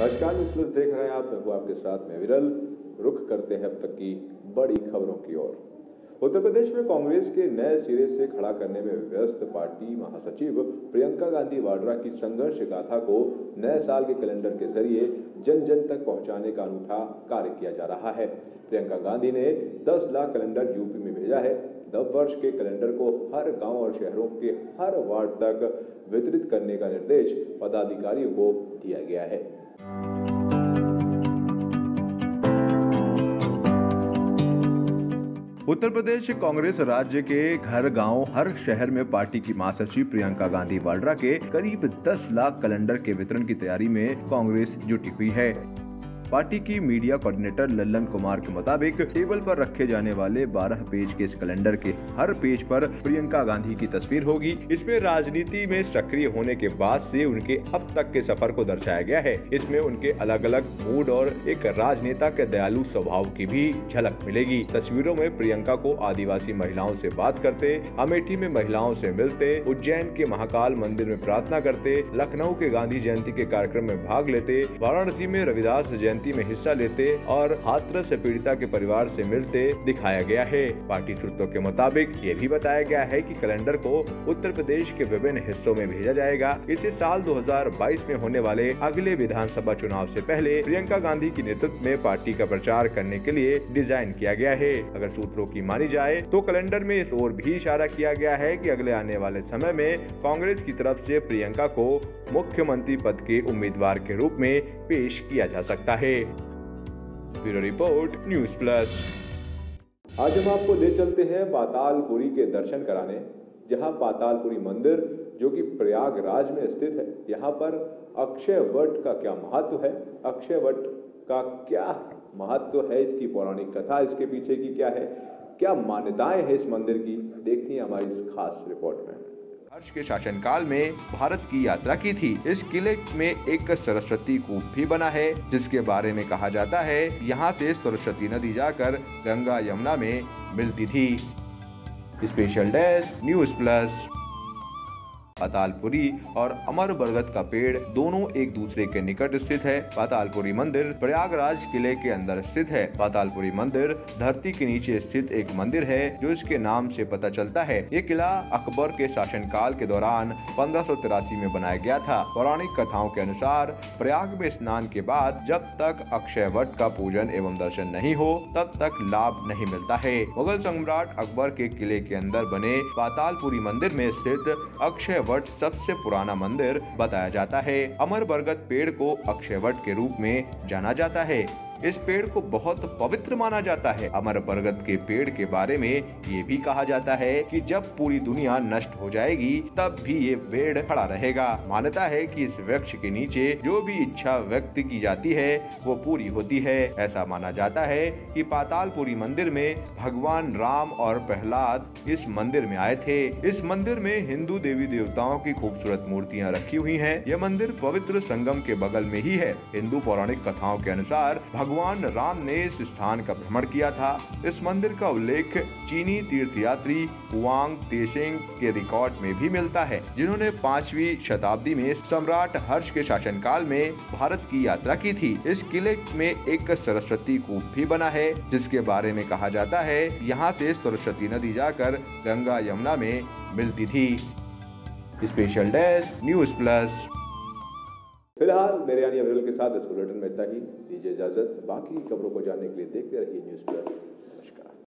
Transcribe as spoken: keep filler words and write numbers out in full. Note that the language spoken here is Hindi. राजकाल न्यूज़ देख रहे हैं आप, मैं हूं आपके साथ में विरल। रुख करते हैं अब तक की बड़ी खबरों की ओर। उत्तर प्रदेश में कांग्रेस के नए सिरे से खड़ा करने में व्यस्त पार्टी महासचिव प्रियंका गांधी वाड्रा की संघर्ष गाथा को नए साल के कैलेंडर के जरिए जन जन तक पहुंचाने का अनूठा कार्य किया जा रहा है। प्रियंका गांधी ने दस लाख कैलेंडर यूपी में भेजा है। नव वर्ष के कैलेंडर को हर गांव और शहरों के हर वार्ड तक वितरित करने का निर्देश पदाधिकारियों को दिया गया है। उत्तर प्रदेश कांग्रेस राज्य के हर गांव, हर शहर में पार्टी की महासचिव प्रियंका गांधी वाड्रा के करीब दस लाख कैलेंडर के वितरण की तैयारी में कांग्रेस जुटी हुई है। पार्टी की मीडिया कोऑर्डिनेटर लल्लन कुमार के मुताबिक टेबल पर रखे जाने वाले बारह पेज के इस कैलेंडर के हर पेज पर प्रियंका गांधी की तस्वीर होगी। इसमें राजनीति में सक्रिय होने के बाद से उनके अब तक के सफर को दर्शाया गया है। इसमें उनके अलग अलग मूड और एक राजनेता के दयालु स्वभाव की भी झलक मिलेगी। तस्वीरों में प्रियंका को आदिवासी महिलाओं से बात करते, अमेठी में महिलाओं से मिलते, उज्जैन के महाकाल मंदिर में प्रार्थना करते, लखनऊ के गांधी जयंती के कार्यक्रम में भाग लेते, वाराणसी में रविदास जयंती में हिस्सा लेते और हाथरस पीड़िता के परिवार से मिलते दिखाया गया है। पार्टी सूत्रों के मुताबिक ये भी बताया गया है कि कैलेंडर को उत्तर प्रदेश के विभिन्न हिस्सों में भेजा जाएगा। इसे साल दो हजार बाईस में होने वाले अगले विधानसभा चुनाव से पहले प्रियंका गांधी के नेतृत्व में पार्टी का प्रचार करने के लिए डिजाइन किया गया है। अगर सूत्रों की मानी जाए तो कैलेंडर में इस ओर भी इशारा किया गया है कि अगले आने वाले समय में कांग्रेस की तरफ से प्रियंका को मुख्यमंत्री पद के उम्मीदवार के रूप में पेश किया जा सकता है। Bureau report, news plus. आज हम आपको ले चलते हैं पातालपुरी के दर्शन कराने, जहां पातालपुरी मंदिर जो कि प्रयागराज में स्थित है। यहां पर अक्षय वट का क्या महत्व है, अक्षय वट का क्या महत्व है, इसकी पौराणिक कथा इसके पीछे की क्या है, क्या मान्यताएं है इस मंदिर की, देखती है हमारी इस खास रिपोर्ट में। हर्ष के शासनकाल में भारत की यात्रा की थी। इस किले में एक सरस्वती कूप भी बना है, जिसके बारे में कहा जाता है यहाँ से सरस्वती नदी जाकर गंगा यमुना में मिलती थी। Special desk, news plus. Patalpuri और अमर बरगद का पेड़ दोनों एक दूसरे के निकट स्थित है। पातालपुरी मंदिर प्रयागराज किले के अंदर स्थित है। पातालपुरी मंदिर धरती के नीचे स्थित एक मंदिर है, जो इसके नाम से पता चलता है। ये किला अकबर के शासनकाल के दौरान पंद्रह सौ तिरासी में बनाया गया था। पौराणिक कथाओं के अनुसार प्रयाग में स्नान के बाद जब तक अक्षय वट का पूजन एवं दर्शन नहीं हो तब तक लाभ नहीं मिलता है। मुगल सम्राट अकबर के किले के अंदर बने पातालपुरी मंदिर में स्थित अक्षय वट सबसे पुराना मंदिर बताया जाता है। अमर बरगद पेड़ को अक्षयवट के रूप में जाना जाता है। इस पेड़ को बहुत पवित्र माना जाता है। अमर बरगद के पेड़ के बारे में ये भी कहा जाता है कि जब पूरी दुनिया नष्ट हो जाएगी तब भी ये पेड़ खड़ा रहेगा। मान्यता है कि इस वृक्ष के नीचे जो भी इच्छा व्यक्त की जाती है वो पूरी होती है। ऐसा माना जाता है कि पातालपुरी मंदिर में भगवान राम और प्रहलाद इस मंदिर में आए थे। इस मंदिर में हिंदू देवी देवताओं की खूबसूरत मूर्तियाँ रखी हुई है। यह मंदिर पवित्र संगम के बगल में ही है। हिंदू पौराणिक कथाओं के अनुसार भगवान राम ने इस स्थान का भ्रमण किया था। इस मंदिर का उल्लेख चीनी तीर्थयात्री हुआंग तेसेंग के रिकॉर्ड में भी मिलता है, जिन्होंने पांचवी शताब्दी में सम्राट हर्ष के शासनकाल में भारत की यात्रा की थी। इस किले में एक सरस्वती कूप भी बना है, जिसके बारे में कहा जाता है यहाँ से सरस्वती नदी जाकर गंगा यमुना में मिलती थी। Special desk, news plus. फिलहाल मेरे यानी अब्दुल के साथ इस बुलेटिन में इतना ही। दीजिए इजाजत। बाकी खबरों को जानने के लिए देखते रहिए न्यूज़ प्लस।